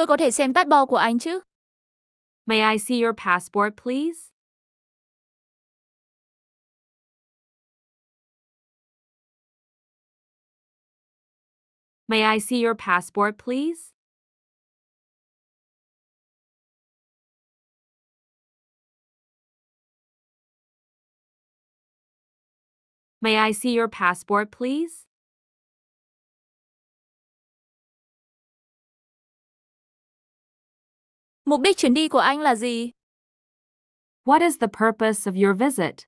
Tôi có thể xem passport của anh chứ? May I see your passport, please? May I see your passport, please? May I see your passport, please? Mục đích chuyến đi của anh là gì? What is the purpose of your visit?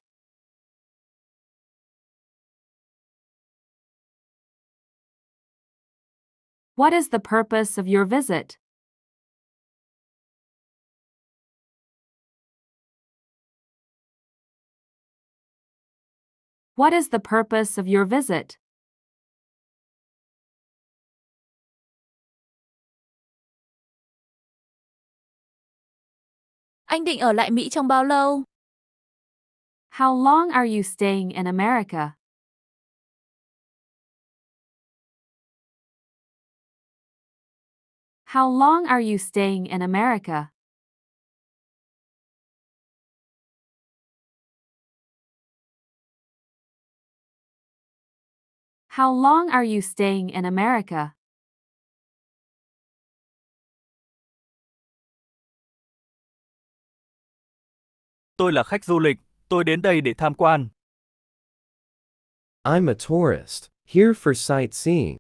What is the purpose of your visit? What is the purpose of your visit? Anh định ở lại Mỹ trong bao lâu? How long are you staying in America? How long are you staying in America? How long are you staying in America? Tôi là khách du lịch, tôi đến đây để tham quan. I'm a tourist, here for sightseeing.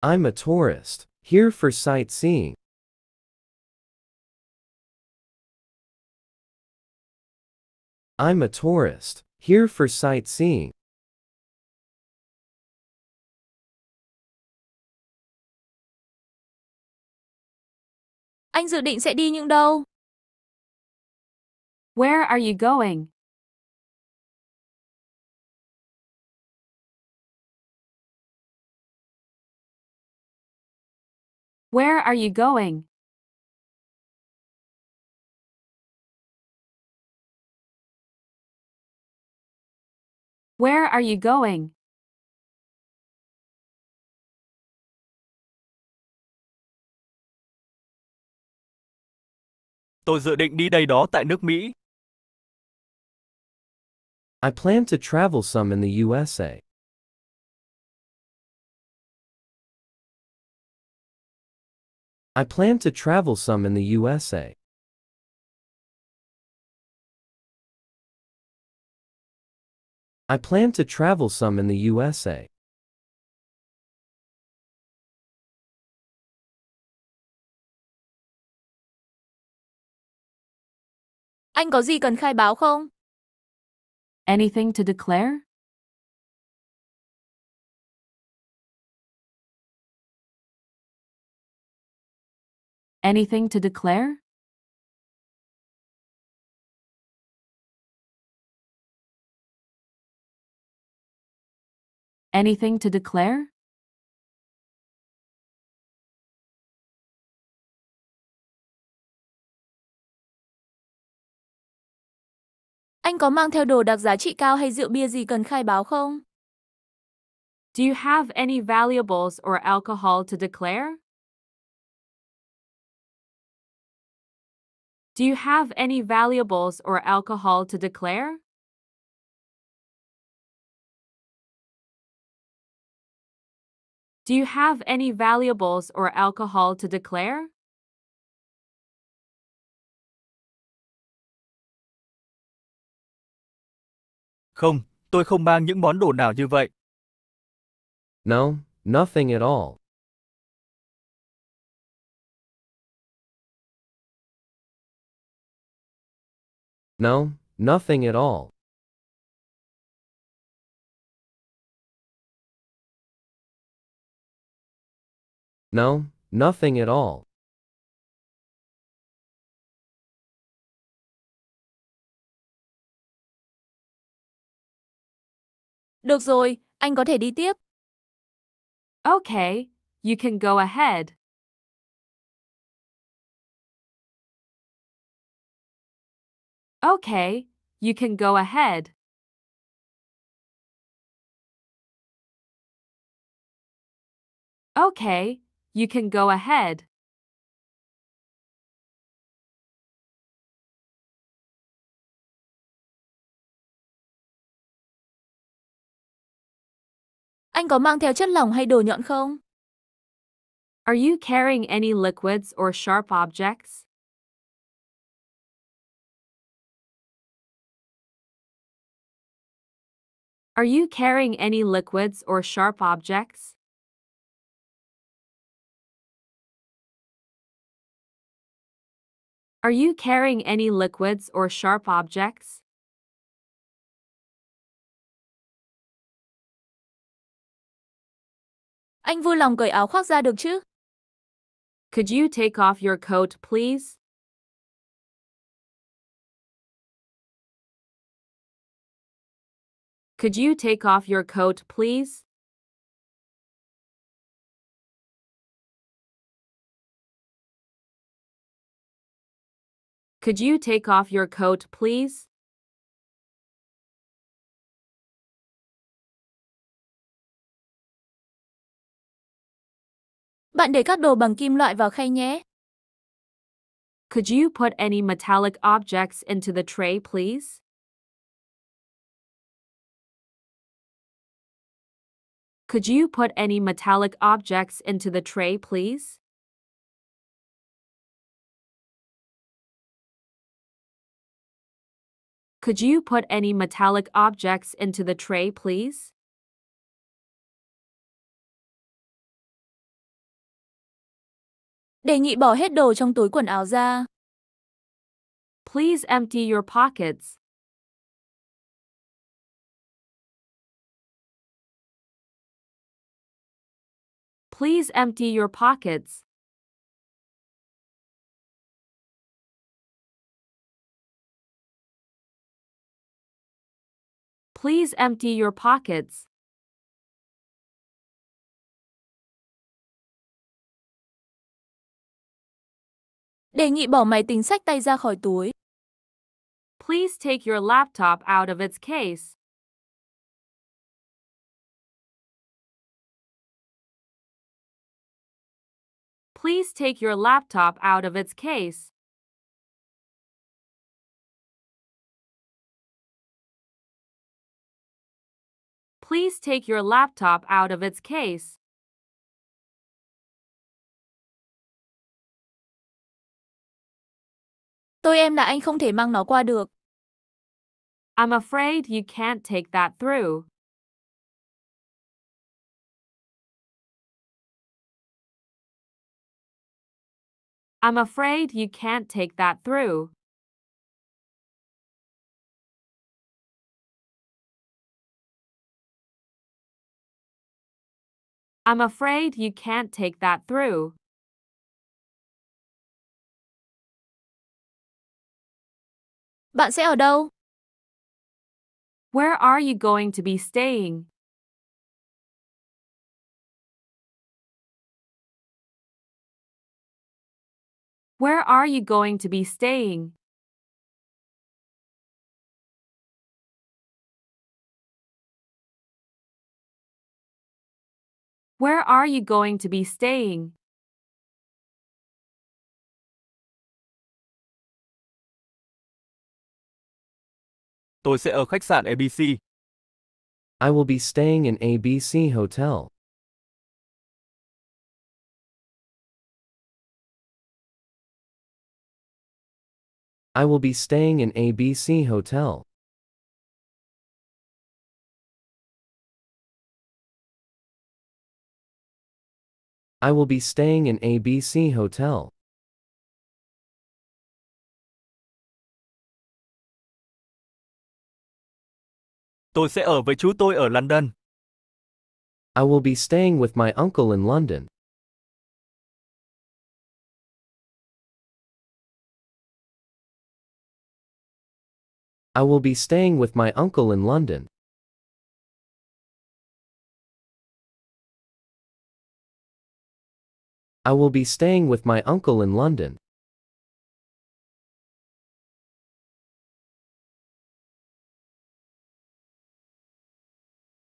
I'm a tourist, here for sightseeing. I'm a tourist, here for sightseeing. Anh dự định sẽ đi những đâu? Where are you going? Where are you going? Where are you going? Tôi dự định đi đây đó tại nước Mỹ. I plan to travel some in the USA. I plan to travel some in the USA. I plan to travel some in the USA. Anh có gì cần khai báo không? Anything to declare? Anything to declare? Anything to declare? Anh có mang theo đồ đặc giá trị cao hay rượu bia gì cần khai báo không? Do you have any valuables or alcohol to declare? Do you have any valuables or alcohol to declare? Do you have any valuables or alcohol to declare? Không, tôi không mang những món đồ nào như vậy. No, nothing at all. No, nothing at all. No, nothing at all. Được rồi, anh có thể đi tiếp. Okay, you can go ahead. Okay, you can go ahead. Okay, you can go ahead. Anh có mang theo chất lỏng hay đồ nhọn không? Are you carrying any liquids or sharp objects? Are you carrying any liquids or sharp objects? Are you carrying any liquids or sharp objects? Anh vui lòng cởi áo khoác ra được chứ? Could you take off your coat, please? Could you take off your coat, please? Could you take off your coat, please? Bạn để các đồ bằng kim loại vào khay nhé. Could you put any metallic objects into the tray, please? Could you put any metallic objects into the tray, please? Could you put any metallic objects into the tray, please? Đề nghị bỏ hết đồ trong túi quần áo ra. Please empty your pockets. Please empty your pockets. Please empty your pockets. Đề nghị bỏ máy tính xách tay ra khỏi túi. Please take your laptop out of its case. Please take your laptop out of its case. Please take your laptop out of its case. Tôi em là anh không thể mang nó qua được. I'm afraid you can't take that through. I'm afraid you can't take that through. I'm afraid you can't take that through. Bạn sẽ ở đâu? Where are you going to be staying? Where are you going to be staying? Where are you going to be staying? Tôi sẽ ở khách sạn ABC. I will be staying in ABC Hotel. I will be staying in ABC Hotel. I will be staying in ABC Hotel. Tôi sẽ ở với chú tôi ở London. I will be staying with my uncle in London. I will be staying with my uncle in London. I will be staying with my uncle in London.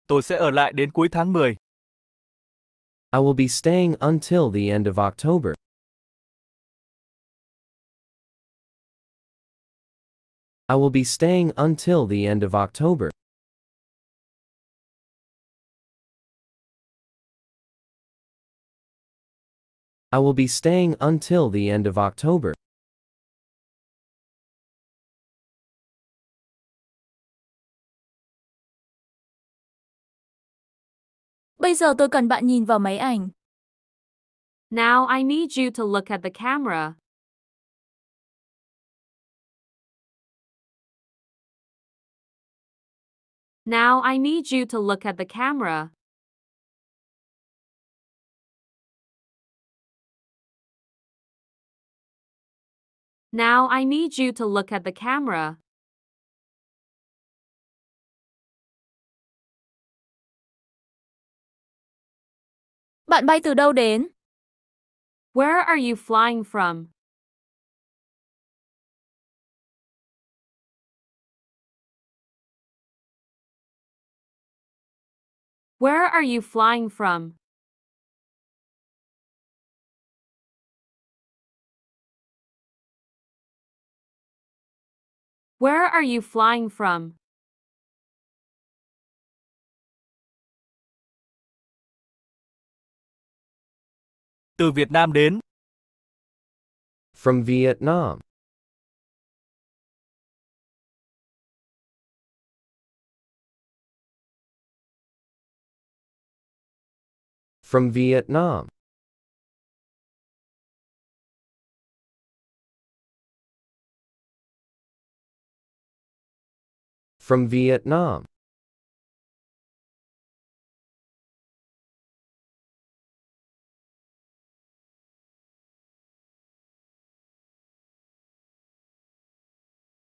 Tôi sẽ ở lại đến cuối tháng 10. I will be staying until the end of October. I will be staying until the end of October. I will be staying until the end of October. Bây giờ tôi cần bạn nhìn vào máy ảnh. Now I need you to look at the camera. Now I need you to look at the camera. Now I need you to look at the camera. Bạn bay từ đâu đến? Where are you flying from? Where are you flying from? Where are you flying from? Từ Việt Nam đến. From Vietnam. From Vietnam. From Vietnam.